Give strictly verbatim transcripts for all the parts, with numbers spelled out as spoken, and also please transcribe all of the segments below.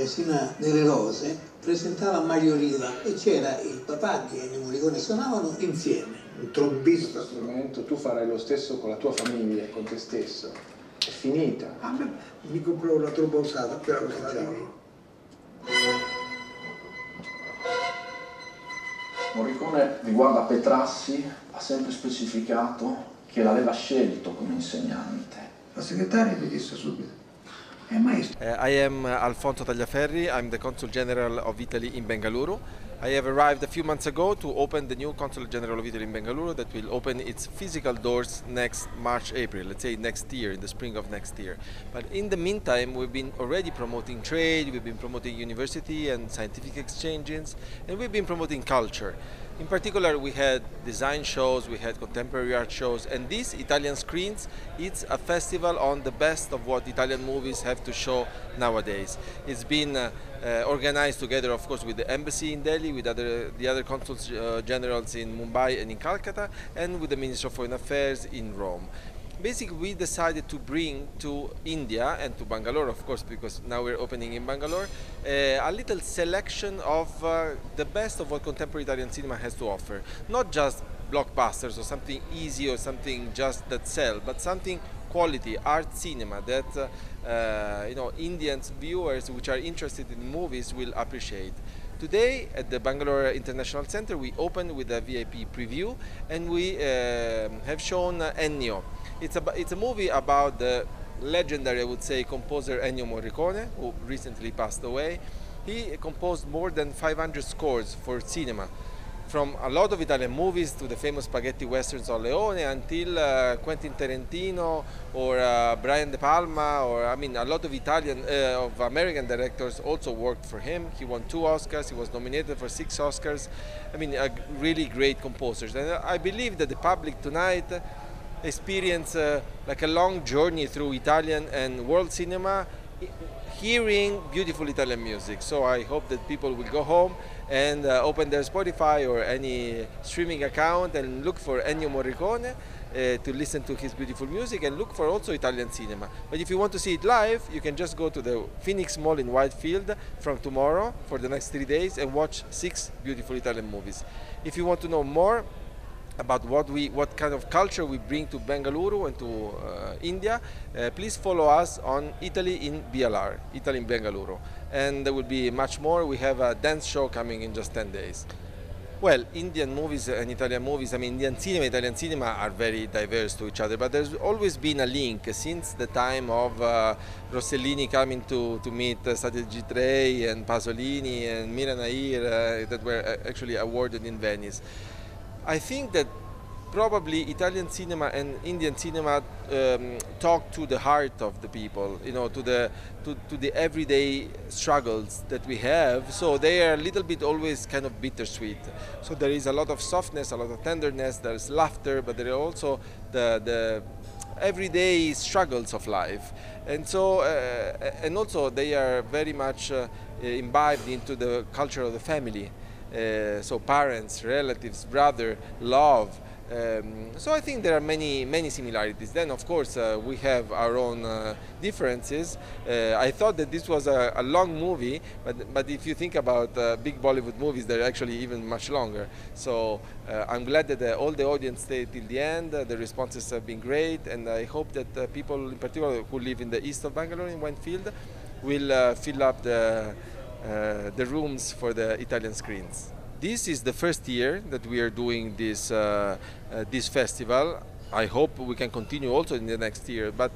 Vestina delle Rose presentava Mario Riva e c'era il papà di Ennio Morricone, suonavano insieme. Un trombista strumento, tu farai lo stesso con la tua famiglia, con te stesso. È finita. A me mi comprò una tromba usata per la Morricone riguardo a Petrassi ha sempre specificato che l'aveva scelto come insegnante. La segretaria mi disse subito. Uh, I am uh, Alfonso Tagliaferri. I'm the Consul General of Italy in Bengaluru. I have arrived a few months ago to open the new Consul General of Italy in Bengaluru that will open its physical doors next March, April, let's say next year, in the spring of next year. But in the meantime, we've been already promoting trade, we've been promoting university and scientific exchanges, and we've been promoting culture. In particular, we had design shows, we had contemporary art shows, and this Italian Screens, it's a festival on the best of what Italian movies have to show nowadays. It's been uh, uh, organized together, of course, with the embassy in Delhi, with other, the other consuls uh, generals in Mumbai and in Kolkata, and with the Minister of Foreign Affairs in Rome. Basically, we decided to bring to India and to Bangalore, of course, because now we're opening in Bangalore, uh, a little selection of uh, the best of what contemporary Italian cinema has to offer. Not just blockbusters or something easy or something just that sell, but something quality, art cinema that uh, uh, you know, Indian viewers which are interested in movies will appreciate. Today, at the Bangalore International Centre, we opened with a V I P preview and we uh, have shown uh, Ennio. It's a, it's a movie about the legendary, I would say, composer Ennio Morricone, who recently passed away. He composed more than five hundred scores for cinema, from a lot of Italian movies to the famous spaghetti westerns of Leone until uh, Quentin Tarantino or uh, Brian De Palma, or I mean a lot of Italian, uh, of American directors also worked for him. He won two Oscars, he was nominated for six Oscars. I mean, uh, really great composers. And I believe that the public tonight experience uh, like a long journey through Italian and world cinema, hearing beautiful Italian music. So I hope that people will go home and uh, open their Spotify or any streaming account and look for Ennio Morricone uh, to listen to his beautiful music and look for also Italian cinema. But if you want to see it live, you can just go to the Phoenix Mall in Whitefield from tomorrow for the next three days and watch six beautiful Italian movies. If you want to know more about what we, what kind of culture we bring to Bengaluru and to uh, India, uh, please follow us on Italy in B L R, Italy in Bengaluru. And there will be much more. We have a dance show coming in just ten days. Well, Indian movies and Italian movies, I mean, Indian cinema, Italian cinema are very diverse to each other, but there's always been a link since the time of uh, Rossellini coming to, to meet uh, Satyajit Ray and Pasolini and Mira Nair uh, that were actually awarded in Venice. I think that probably Italian cinema and Indian cinema um, talk to the heart of the people, you know, to the to, to the everyday struggles that we have. So they are a little bit always kind of bittersweet. So there is a lot of softness, a lot of tenderness. There's laughter, but there are also the the everyday struggles of life. And so, uh, and also they are very much uh, imbibed into the culture of the family. Uh, so parents, relatives, brother, love. Um, so I think there are many, many similarities. Then, of course, uh, we have our own uh, differences. Uh, I thought that this was a, a long movie, but, but if you think about uh, big Bollywood movies, they're actually even much longer. So uh, I'm glad that uh, all the audience stayed till the end. Uh, the responses have been great, and I hope that uh, people, in particular, who live in the east of Bangalore, in Whitefield, will uh, fill up the Uh, the rooms for the Italian Screens. This is the first year that we are doing this, uh, uh, this festival. I hope we can continue also in the next year, but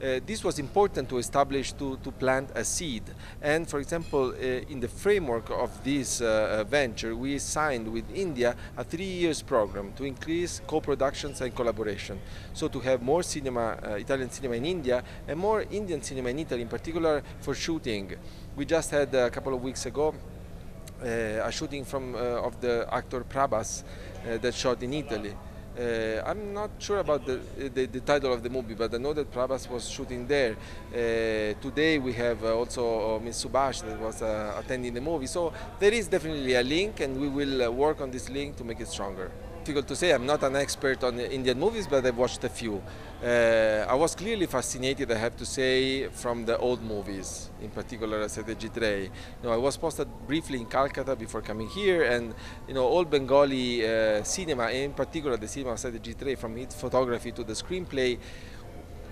uh, this was important to establish, to, to plant a seed. And for example, uh, in the framework of this uh, venture, we signed with India a three years program to increase co-productions and collaboration. So to have more cinema, uh, Italian cinema in India and more Indian cinema in Italy, in particular for shooting. We just had a couple of weeks ago uh, a shooting from uh, of the actor Prabhas uh, that shot in Italy. Uh, I'm not sure about the, the, the title of the movie, but I know that Prabhas was shooting there. Uh, today we have uh, also uh, Miss Subhash that was uh, attending the movie. So there is definitely a link, and we will uh, work on this link to make it stronger. Difficult to say. I'm not an expert on Indian movies, but I've watched a few. Uh, I was clearly fascinated, I have to say, from the old movies, in particular Satyajit Ray. You know, I was posted briefly in Calcutta before coming here, and you know, all Bengali uh, cinema, in particular the cinema of Satyajit Ray, from its photography to the screenplay,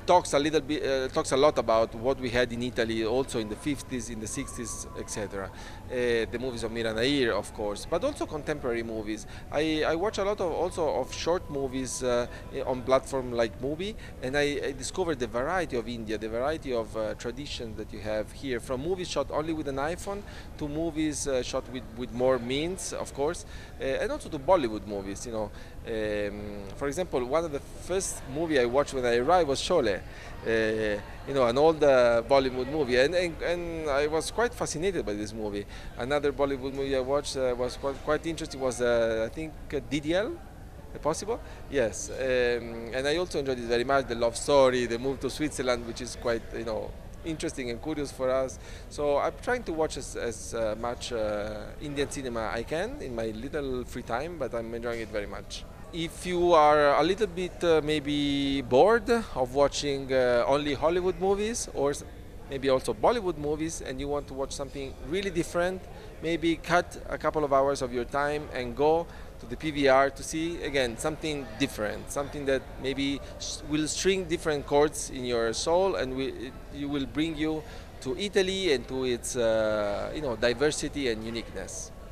talks a little bit, uh, talks a lot about what we had in Italy, also in the fifties, in the sixties, et cetera. Uh, the movies of Mira Nair, of course, but also contemporary movies. I, I watch a lot of also of short movies uh, on platform like Mubi, and I, I discovered the variety of India, the variety of uh, traditions that you have here, from movies shot only with an iPhone to movies uh, shot with with more means, of course, uh, and also to Bollywood movies. You know, um, for example, one of the first movie I watched when I arrived was Sholay. Uh, you know, an old uh, Bollywood movie, and, and, and I was quite fascinated by this movie. Another Bollywood movie I watched uh, was quite, quite interesting was, uh, I think, uh, D D L, possible? Yes, um, and I also enjoyed it very much, the love story, the move to Switzerland, which is quite, you know, interesting and curious for us. So I'm trying to watch as, as uh, much uh, Indian cinema I can in my little free time, but I'm enjoying it very much. If you are a little bit uh, maybe bored of watching uh, only Hollywood movies, or maybe also Bollywood movies, and you want to watch something really different, maybe cut a couple of hours of your time and go to the P V R to see, again, something different, something that maybe will string different chords in your soul, and will, it, it will bring you to Italy and to its uh, you know, diversity and uniqueness.